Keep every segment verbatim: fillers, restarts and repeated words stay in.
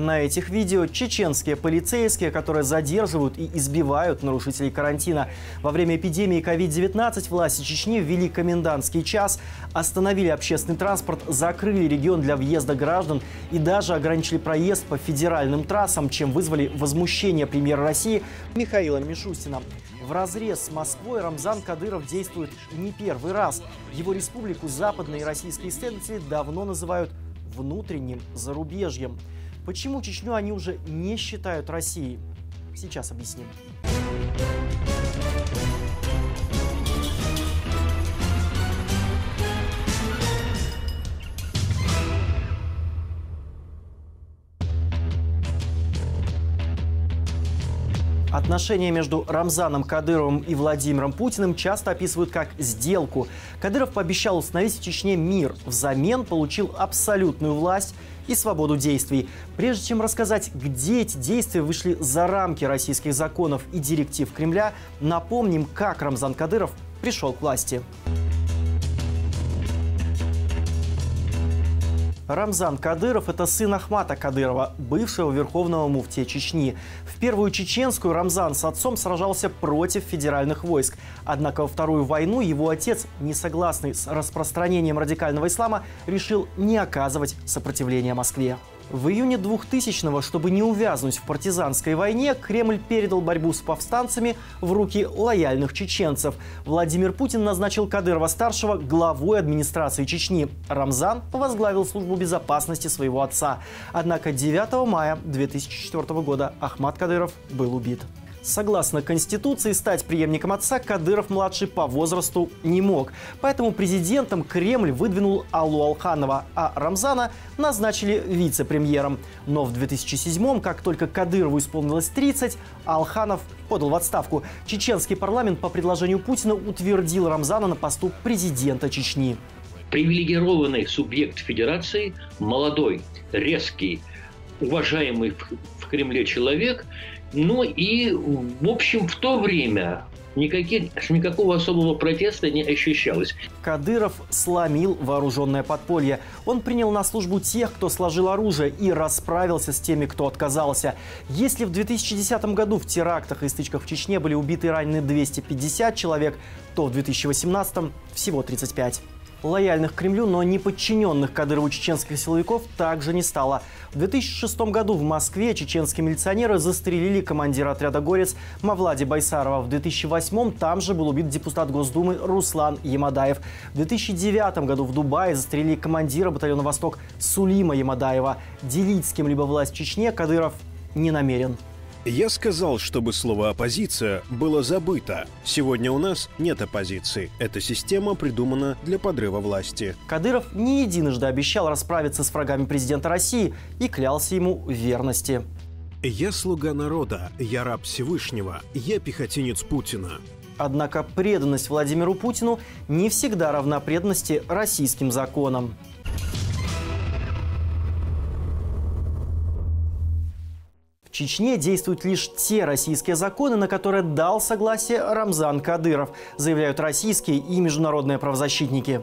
На этих видео чеченские полицейские, которые задерживают и избивают нарушителей карантина. Во время эпидемии ковид девятнадцать власти Чечни ввели комендантский час, остановили общественный транспорт, закрыли регион для въезда граждан и даже ограничили проезд по федеральным трассам, чем вызвали возмущение премьера России Михаила Мишустина. В разрез с Москвой Рамзан Кадыров действует не первый раз. Его республику западные и российские исследователи давно называют внутренним зарубежьем. Почему Чечню они уже не считают Россией? Сейчас объясним. Отношения между Рамзаном Кадыровым и Владимиром Путиным часто описывают как сделку. Кадыров пообещал установить в Чечне мир, взамен получил абсолютную власть и свободу действий. Прежде чем рассказать, где эти действия вышли за рамки российских законов и директив Кремля, напомним, как Рамзан Кадыров пришел к власти. Рамзан Кадыров – это сын Ахмата Кадырова, бывшего верховного муфтия Чечни. В Первую Чеченскую Рамзан с отцом сражался против федеральных войск. Однако во Вторую войну его отец, не согласный с распространением радикального ислама, решил не оказывать сопротивления Москве. В июне двухтысячного, чтобы не увязнуть в партизанской войне, Кремль передал борьбу с повстанцами в руки лояльных чеченцев. Владимир Путин назначил Кадырова-старшего главой администрации Чечни. Рамзан возглавил службу безопасности своего отца. Однако девятого мая две тысячи четвёртого года Ахмат Кадыров был убит. Согласно Конституции, стать преемником отца Кадыров-младший по возрасту не мог. Поэтому президентом Кремль выдвинул Аллу Алханова, а Рамзана назначили вице-премьером. Но в две тысячи седьмом, как только Кадырову исполнилось тридцать, Алханов подал в отставку. Чеченский парламент по предложению Путина утвердил Рамзана на посту президента Чечни. Привилегированный субъект федерации, молодой, резкий, уважаемый в Кремле человек. Ну и, в общем, в то время никаких, никакого особого протеста не ощущалось. Кадыров сломил вооруженное подполье. Он принял на службу тех, кто сложил оружие, и расправился с теми, кто отказался. Если в две тысячи десятом году в терактах и стычках в Чечне были убиты и ранены двести пятьдесят человек, то в две тысячи восемнадцатом всего тридцать пять. Лояльных Кремлю, но не подчиненных Кадырову чеченских силовиков также не стало. В две тысячи шестом году в Москве чеченские милиционеры застрелили командира отряда «Горец» Мавлади Байсарова. В две тысячи восьмом там же был убит депутат Госдумы Руслан Ямадаев. В две тысячи девятом году в Дубае застрелили командира батальона «Восток» Сулима Ямадаева. Делить с кем-либо власть в Чечне Кадыров не намерен. Я сказал, чтобы слово «оппозиция» было забыто. Сегодня у нас нет оппозиции. Эта система придумана для подрыва власти. Кадыров не единожды обещал расправиться с врагами президента России и клялся ему в верности. «Я слуга народа, я раб Всевышнего, я пехотинец Путина». Однако преданность Владимиру Путину не всегда равна преданности российским законам. В Чечне действуют лишь те российские законы, на которые дал согласие Рамзан Кадыров, заявляют российские и международные правозащитники.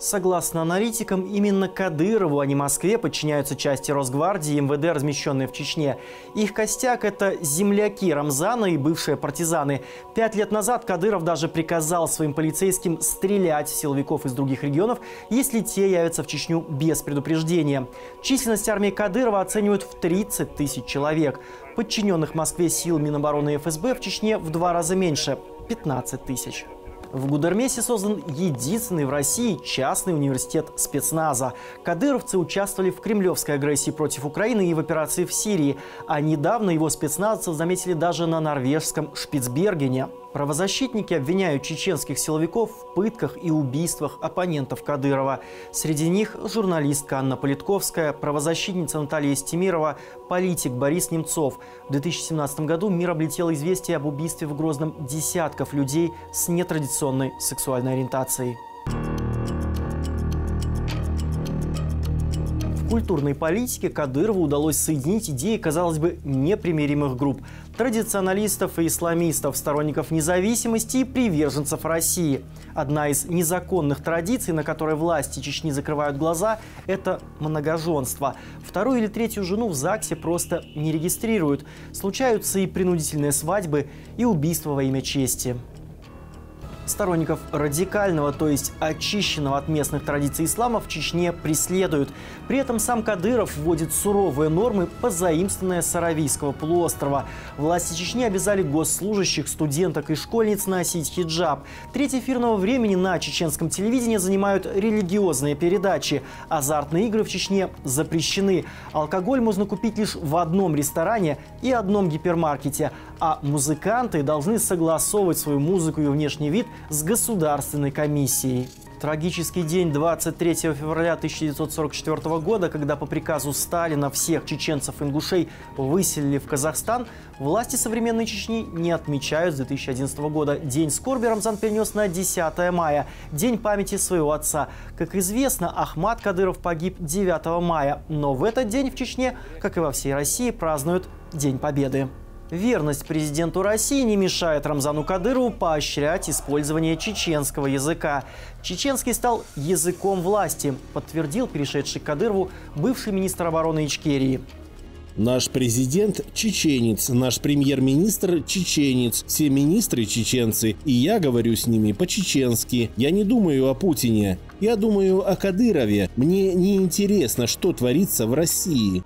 Согласно аналитикам, именно Кадырову, а не Москве, подчиняются части Росгвардии и МВД, размещенные в Чечне. Их костяк – это земляки Рамзана и бывшие партизаны. Пять лет назад Кадыров даже приказал своим полицейским стрелять в силовиков из других регионов, если те явятся в Чечню без предупреждения. Численность армии Кадырова оценивают в тридцать тысяч человек. Подчиненных Москве сил Минобороны и ФСБ в Чечне в два раза меньше – пятнадцать тысяч. В Гудермесе создан единственный в России частный университет спецназа. Кадыровцы участвовали в кремлевской агрессии против Украины и в операции в Сирии. А недавно его спецназовцев заметили даже на норвежском Шпицбергене. Правозащитники обвиняют чеченских силовиков в пытках и убийствах оппонентов Кадырова. Среди них журналистка Анна Политковская, правозащитница Наталья Эстемирова, политик Борис Немцов. В две тысячи семнадцатом году мир облетело известие об убийстве в Грозном десятков людей с нетрадиционной сексуальной ориентацией. В культурной политике Кадырову удалось соединить идеи, казалось бы, непримиримых групп – традиционалистов и исламистов, сторонников независимости и приверженцев России. Одна из незаконных традиций, на которой власти Чечни закрывают глаза – это многоженство. Вторую или третью жену в ЗАГСе просто не регистрируют. Случаются и принудительные свадьбы, и убийства во имя чести. Сторонников радикального, то есть очищенного от местных традиций ислама, в Чечне преследуют. При этом сам Кадыров вводит суровые нормы, позаимствованные с Аравийского полуострова. Власти Чечни обязали госслужащих, студенток и школьниц носить хиджаб. Треть эфирного времени на чеченском телевидении занимают религиозные передачи. Азартные игры в Чечне запрещены. Алкоголь можно купить лишь в одном ресторане и одном гипермаркете. А музыканты должны согласовывать свою музыку и внешний вид с государственной комиссией. Трагический день двадцать третьего февраля тысяча девятьсот сорок четвёртого года, когда по приказу Сталина всех чеченцев-ингушей выселили в Казахстан, власти современной Чечни не отмечают с две тысячи одиннадцатого года. День скорби Рамзан перенес на десятое мая, день памяти своего отца. Как известно, Ахмат Кадыров погиб девятого мая, но в этот день в Чечне, как и во всей России, празднуют День Победы. Верность президенту России не мешает Рамзану Кадырову поощрять использование чеченского языка. Чеченский стал языком власти, подтвердил перешедший к Кадырову бывший министр обороны Ичкерии. Наш президент – чеченец, наш премьер-министр – чеченец, все министры – чеченцы, и я говорю с ними по-чеченски. Я не думаю о Путине, я думаю о Кадырове. Мне не интересно, что творится в России.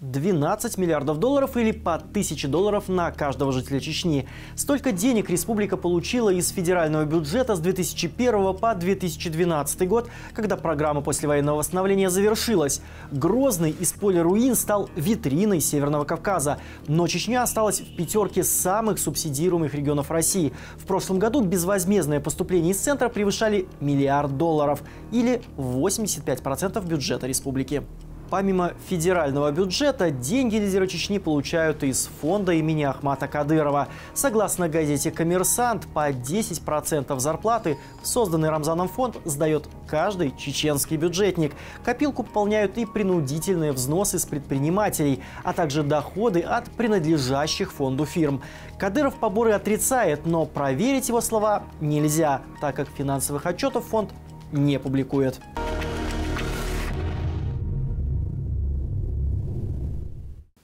двенадцать миллиардов долларов или по тысяче долларов на каждого жителя Чечни. Столько денег республика получила из федерального бюджета с две тысячи первого по две тысячи двенадцатый год, когда программа послевоенного восстановления завершилась. Грозный из поля руин стал витриной Северного Кавказа. Но Чечня осталась в пятерке самых субсидируемых регионов России. В прошлом году безвозмездные поступления из центра превышали миллиард долларов или восемьдесят пять процентов бюджета республики. Помимо федерального бюджета, деньги лидеры Чечни получают из фонда имени Ахмата Кадырова. Согласно газете «Коммерсант», по десять процентов зарплаты в созданный Рамзаном фонд сдает каждый чеченский бюджетник. Копилку пополняют и принудительные взносы с предпринимателей, а также доходы от принадлежащих фонду фирм. Кадыров поборы отрицает, но проверить его слова нельзя, так как финансовых отчетов фонд не публикует.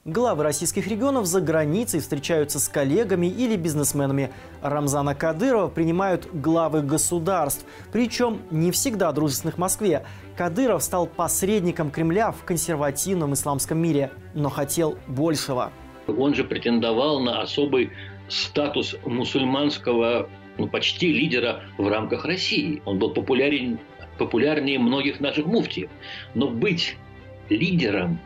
Главы российских регионов за границей встречаются с коллегами или бизнесменами. Рамзана Кадырова принимают главы государств, причем не всегда дружественных Москве. Кадыров стал посредником Кремля в консервативном исламском мире, но хотел большего. Он же претендовал на особый статус мусульманского, ну, почти лидера в рамках России. Он был популярен, популярнее многих наших муфтиев. Но быть лидером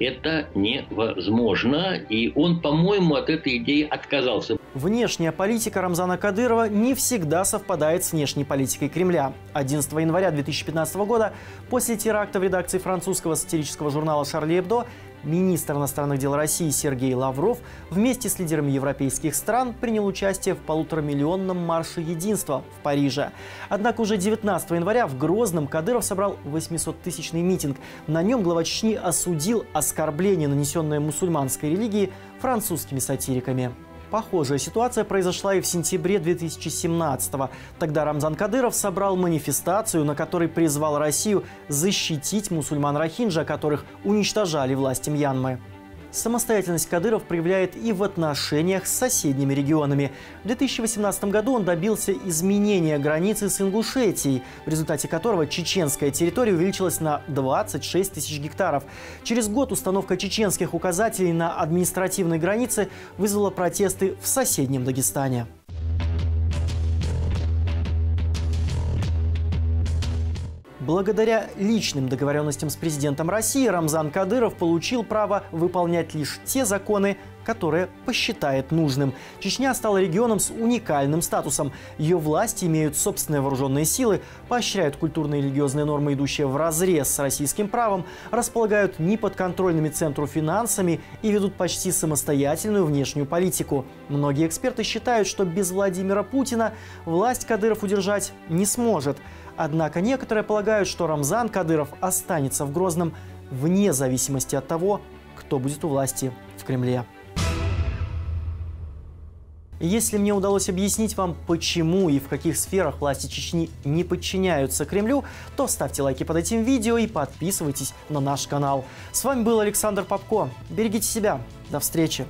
это невозможно, и он, по-моему, от этой идеи отказался. Внешняя политика Рамзана Кадырова не всегда совпадает с внешней политикой Кремля. одиннадцатого января две тысячи пятнадцатого года, после теракта в редакции французского сатирического журнала «Шарли Эбдо», министр иностранных дел России Сергей Лавров вместе с лидерами европейских стран принял участие в полуторамиллионном марше единства в Париже. Однако уже девятнадцатого января в Грозном Кадыров собрал восьмисоттысячный митинг. На нем глава Чечни осудил оскорбление, нанесенное мусульманской религии французскими сатириками. Похожая ситуация произошла и в сентябре две тысячи семнадцатого. Тогда Рамзан Кадыров собрал манифестацию, на которой призвал Россию защитить мусульман Рахинджа, которых уничтожали власти Мьянмы. Самостоятельность Кадыров проявляет и в отношениях с соседними регионами. В две тысячи восемнадцатом году он добился изменения границы с Ингушетией, в результате которого чеченская территория увеличилась на двадцать шесть тысяч гектаров. Через год установка чеченских указателей на административной границе вызвала протесты в соседнем Дагестане. Благодаря личным договоренностям с президентом России Рамзан Кадыров получил право выполнять лишь те законы, которое посчитает нужным. Чечня стала регионом с уникальным статусом. Ее власти имеют собственные вооруженные силы, поощряют культурные и религиозные нормы, идущие вразрез с российским правом, располагают неподконтрольными центру финансами и ведут почти самостоятельную внешнюю политику. Многие эксперты считают, что без Владимира Путина власть Кадыров удержать не сможет. Однако некоторые полагают, что Рамзан Кадыров останется в Грозном вне зависимости от того, кто будет у власти в Кремле. Если мне удалось объяснить вам, почему и в каких сферах власти Чечни не подчиняются Кремлю, то ставьте лайки под этим видео и подписывайтесь на наш канал. С вами был Александр Попко. Берегите себя. До встречи.